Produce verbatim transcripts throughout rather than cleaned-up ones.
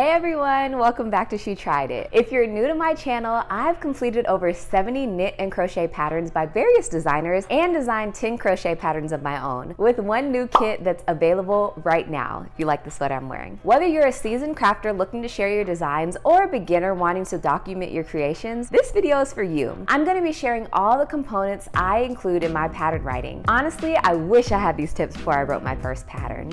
Hey everyone, welcome back to She Tried It. If you're new to my channel, I've completed over seventy knit and crochet patterns by various designers and designed ten crochet patterns of my own, with one new kit that's available right now if you like the sweater I'm wearing. Whether you're a seasoned crafter looking to share your designs or a beginner wanting to document your creations, this video is for you. I'm going to be sharing all the components I include in my pattern writing. Honestly, I wish I had these tips before I wrote my first pattern.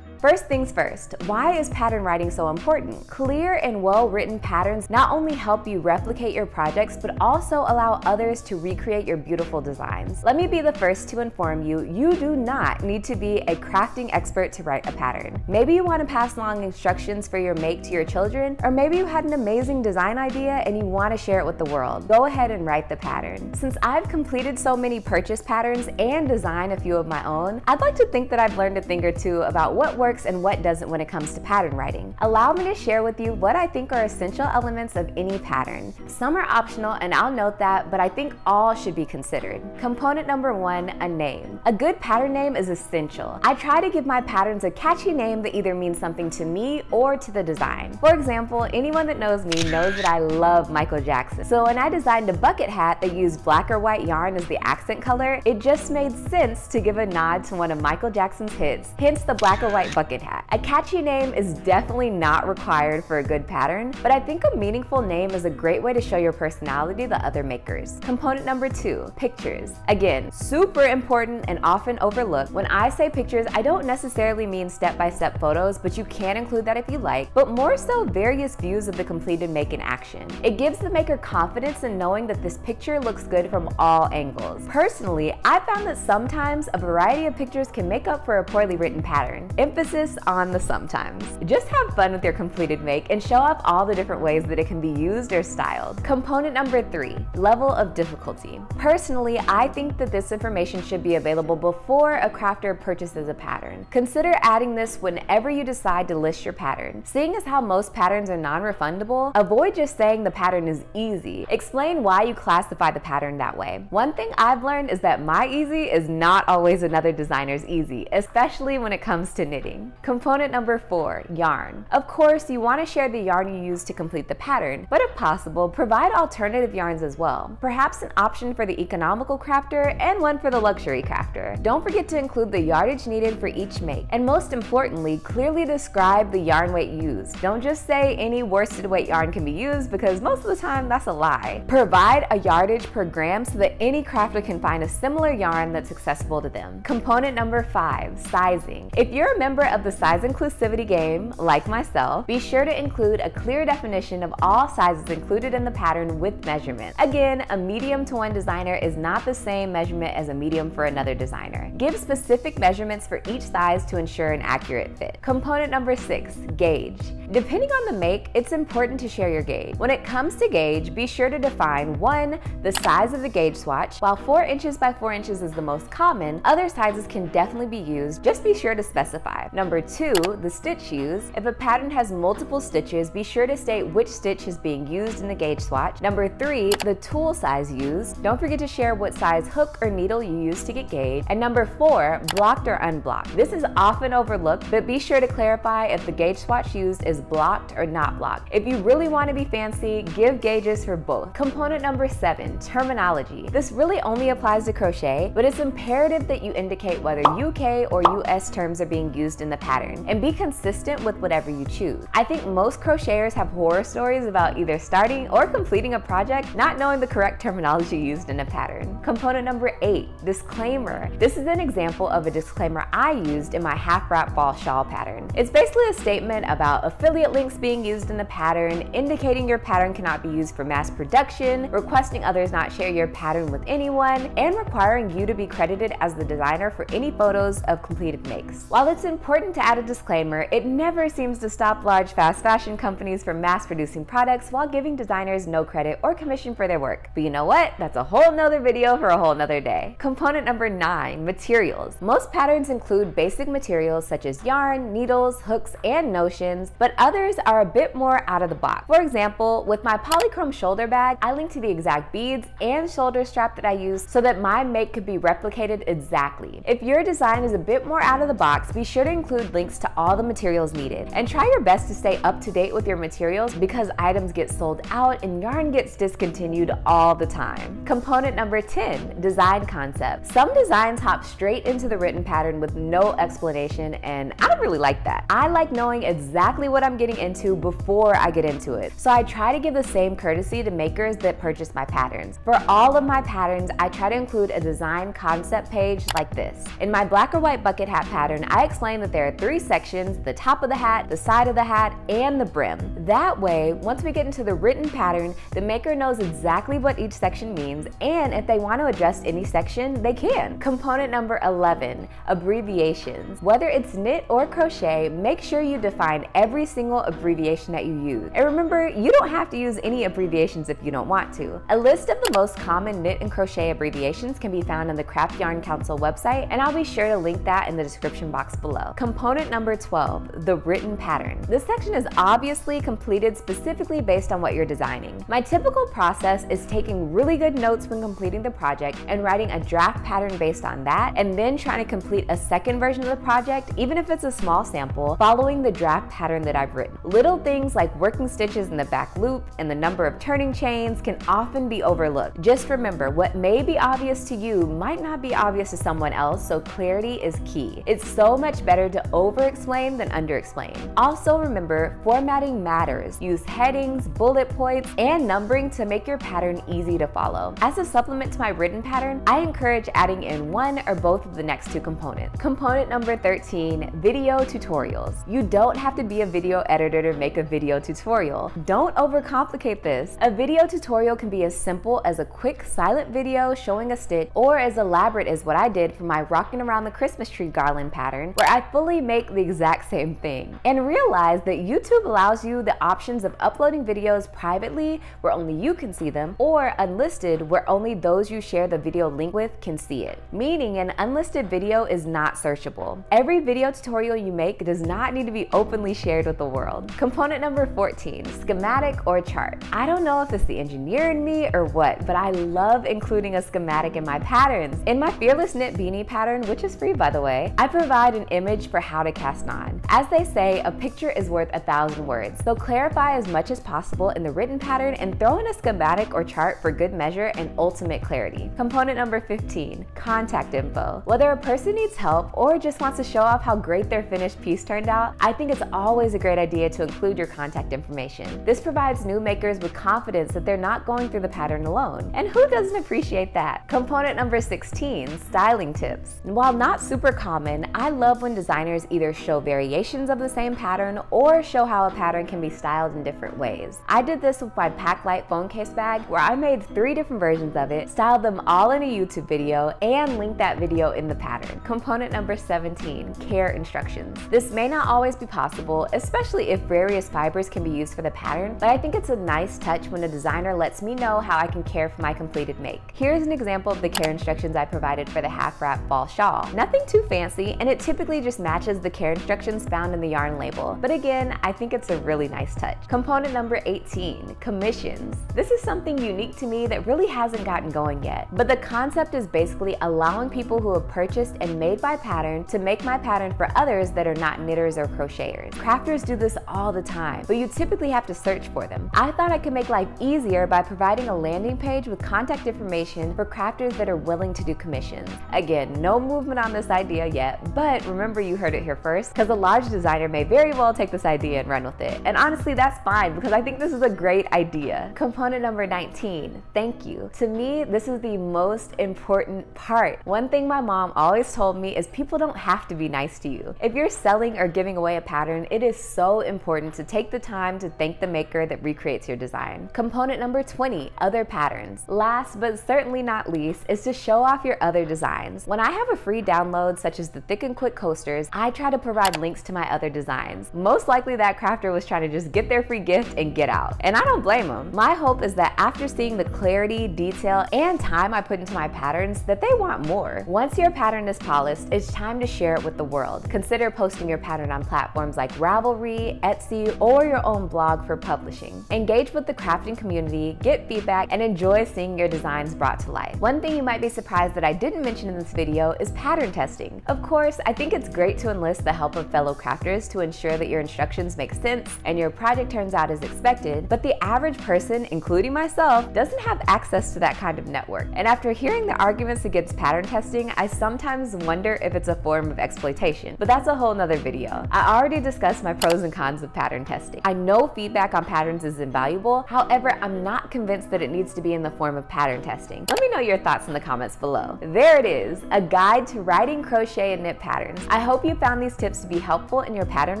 First things first, why is pattern writing so important? Clear and well-written patterns not only help you replicate your projects, but also allow others to recreate your beautiful designs. Let me be the first to inform you, you do not need to be a crafting expert to write a pattern. Maybe you want to pass along instructions for your make to your children, or maybe you had an amazing design idea and you want to share it with the world. Go ahead and write the pattern. Since I've completed so many purchase patterns and designed a few of my own, I'd like to think that I've learned a thing or two about what works and what doesn't when it comes to pattern writing. Allow me to share with you what I think are essential elements of any pattern. Some are optional and I'll note that, but I think all should be considered. Component number one, a name. A good pattern name is essential. I try to give my patterns a catchy name that either means something to me or to the design. For example, anyone that knows me knows that I love Michael Jackson. So when I designed a bucket hat that used black or white yarn as the accent color, it just made sense to give a nod to one of Michael Jackson's hits, hence the black or white bucket Bucket hat. A catchy name is definitely not required for a good pattern, but I think a meaningful name is a great way to show your personality to other makers. Component number two, pictures. Again, super important and often overlooked. When I say pictures, I don't necessarily mean step-by-step photos, but you can include that if you like, but more so various views of the completed make in action. It gives the maker confidence in knowing that this picture looks good from all angles. Personally, I found that sometimes a variety of pictures can make up for a poorly written pattern. Emphasis on the sometimes. Just have fun with your completed make and show off all the different ways that it can be used or styled. Component number three, level of difficulty. Personally, I think that this information should be available before a crafter purchases a pattern. Consider adding this whenever you decide to list your pattern. Seeing as how most patterns are non-refundable, avoid just saying the pattern is easy. Explain why you classify the pattern that way. One thing I've learned is that my easy is not always another designer's easy, especially when it comes to knitting. Component number four, yarn. Of course, you want to share the yarn you use to complete the pattern, but if possible, provide alternative yarns as well. Perhaps an option for the economical crafter and one for the luxury crafter. Don't forget to include the yardage needed for each make. And most importantly, clearly describe the yarn weight used. Don't just say any worsted weight yarn can be used because most of the time that's a lie. Provide a yardage per gram so that any crafter can find a similar yarn that's accessible to them. Component number five, sizing. If you're a member of the size inclusivity game, like myself, be sure to include a clear definition of all sizes included in the pattern with measurement. Again, a medium to one designer is not the same measurement as a medium for another designer. Give specific measurements for each size to ensure an accurate fit. Component number six, gauge. Depending on the make, it's important to share your gauge. When it comes to gauge, be sure to define one, the size of the gauge swatch. While four inches by four inches is the most common, other sizes can definitely be used. Just be sure to specify. Number two, the stitch used. If a pattern has multiple stitches, be sure to state which stitch is being used in the gauge swatch. Number three, the tool size used. Don't forget to share what size hook or needle you use to get gauge. And number four, blocked or unblocked. This is often overlooked, but be sure to clarify if the gauge swatch used is blocked or not blocked. If you really want to be fancy, give gauges for both. Component number seven, terminology. This really only applies to crochet, but it's imperative that you indicate whether U K or U S terms are being used in the pattern, and be consistent with whatever you choose. I think most crocheters have horror stories about either starting or completing a project not knowing the correct terminology used in a pattern. Component number eight, disclaimer. This is an example of a disclaimer I used in my half wrap ball shawl pattern. It's basically a statement about affiliate links being used in the pattern, indicating your pattern cannot be used for mass production, requesting others not share your pattern with anyone, and requiring you to be credited as the designer for any photos of completed makes. While it's important to add a disclaimer, it never seems to stop large fast fashion companies from mass producing products while giving designers no credit or commission for their work. But you know what? That's a whole nother video for a whole nother day. Component number nine, materials. Most patterns include basic materials such as yarn, needles, hooks, and notions, but others are a bit more out of the box. For example, with my polychrome shoulder bag, I linked to the exact beads and shoulder strap that I used so that my make could be replicated exactly. If your design is a bit more out of the box, be sure to include links to all the materials needed. And try your best to stay up to date with your materials because items get sold out and yarn gets discontinued all the time. Component number ten, design concept. Some designs hop straight into the written pattern with no explanation, and I don't really like that. I like knowing exactly what I'm getting into before I get into it. So I try to give the same courtesy to makers that purchase my patterns. For all of my patterns, I try to include a design concept page like this. In my black or white bucket hat pattern, I explain that there are three sections: the top of the hat, the side of the hat, and the brim. That way, once we get into the written pattern, the maker knows exactly what each section means, and if they want to adjust any section, they can. Component number eleven, abbreviations. Whether it's knit or crochet, make sure you define every single abbreviation that you use. And remember, you don't have to use any abbreviations if you don't want to. A list of the most common knit and crochet abbreviations can be found on the Craft Yarn Council website, and I'll be sure to link that in the description box below. Component number twelve, the written pattern. This section is obviously completed specifically based on what you're designing. My typical process is taking really good notes when completing the project and writing a draft pattern based on that, and then trying to complete a second version of the project, even if it's a small sample, following the draft pattern that I've written. Little things like working stitches in the back loop and the number of turning chains can often be overlooked. Just remember, what may be obvious to you might not be obvious to someone else, so clarity is key. It's so much better to over-explain than under-explain. Also remember, formatting matters. Use headings, bullet points, and numbering to make your pattern easy to follow. As a supplement to my written pattern, I encourage adding in one or both of the next two components. Component number thirteen, video tutorials. You don't have to be a video editor to make a video tutorial. Don't overcomplicate this. A video tutorial can be as simple as a quick silent video showing a stitch, or as elaborate as what I did for my Rockin' Around the Christmas Tree Garland pattern, where I fully make the exact same thing. And realize that YouTube allows you the options of uploading videos privately, where only you can see them, or unlisted, where only those you share the video link with can see it. Meaning an unlisted video is not searchable. Every video tutorial you make does not need to be openly shared with the world. Component number fourteen, schematic or chart. I don't know if it's the engineer in me or what, but I love including a schematic in my patterns. In my Fearless Knit Beanie pattern, which is free by the way, I provide an image for how to cast on. As they say, a picture is worth a thousand words, so clarify as much as possible in the written pattern and throw in a schematic or chart for good measure and ultimate clarity. Component number fifteen, contact info. Whether a person needs help or just wants to show off how great their finished piece turned out, I think it's always a great idea to include your contact information. This provides new makers with confidence that they're not going through the pattern alone. And who doesn't appreciate that? Component number sixteen, styling tips. While not super common, I love when designers either show variations of the same pattern or show how a pattern can be styled in different ways. I did this with my Pack Light phone case bag, where I made three different versions of it, styled them all in a YouTube video, and linked that video in the pattern. Component number seventeen, care instructions. This may not always be possible, especially if various fibers can be used for the pattern, but I think it's a nice touch when a designer lets me know how I can care for my completed make. Here's an example of the care instructions I provided for the half wrap fall shawl. Nothing too fancy, and it typically just matches the care instructions found in the yarn label, but again, I think it's a really nice touch. Component number eighteen, commissions. This is something unique to me that really hasn't gotten going yet, but the concept is basically allowing people who have purchased and made my pattern to make my pattern for others that are not knitters or crocheters. Crafters do this all the time, but you typically have to search for them. I thought I could make life easier by providing a landing page with contact information for crafters that are willing to do commissions. Again, no movement on this idea yet, but remember you heard it here first, because a large designer may very well take this idea and run with it. And honestly, that's fine, because I think this is a great idea. Component number nineteen, thank you. To me, this is the most important part. One thing my mom always told me is people don't have to be nice to you. If you're selling or giving away a pattern, it is so important to take the time to thank the maker that recreates your design. Component number twenty, other patterns. Last but certainly not least is to show off your other designs. When I have a free download such as the Thick and Quick coasters, I try to provide links to my other designs. Most likely that crafter was trying to just get their free gift and get out, and I don't blame them. My hope is that after seeing the clarity, detail, and time I put into my patterns, that they want more. Once your pattern is polished, it's time to share it with the world. Consider posting your pattern on platforms like Ravelry, Etsy, or your own blog for publishing. Engage with the crafting community, get feedback, and enjoy seeing your designs brought to life. One thing you might be surprised that I didn't mention in this video is pattern testing. Of course, I think it's great great to enlist the help of fellow crafters to ensure that your instructions make sense and your project turns out as expected, but the average person, including myself, doesn't have access to that kind of network. And after hearing the arguments against pattern testing, I sometimes wonder if it's a form of exploitation, but that's a whole nother video. I already discussed my pros and cons of pattern testing. I know feedback on patterns is invaluable, however, I'm not convinced that it needs to be in the form of pattern testing. Let me know your thoughts in the comments below. There it is, a guide to writing, crochet, and knit patterns. I hope you found these tips to be helpful in your pattern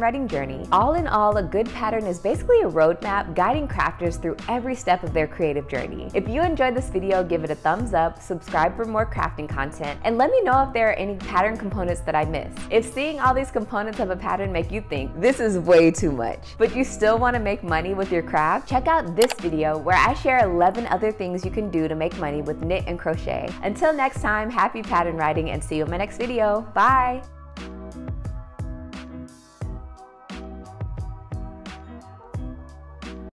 writing journey. All in all, a good pattern is basically a roadmap guiding crafters through every step of their creative journey. If you enjoyed this video, give it a thumbs up, subscribe for more crafting content, and let me know if there are any pattern components that I missed. If seeing all these components of a pattern make you think, this is way too much, but you still want to make money with your craft, check out this video where I share eleven other things you can do to make money with knit and crochet. Until next time, happy pattern writing and see you in my next video. Bye!